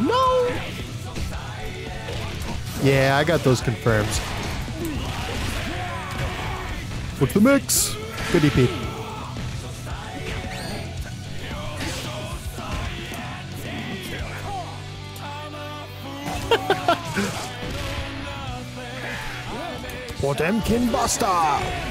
No! Yeah, I got those confirmed. With the mix. Good EP. Potemkin Buster!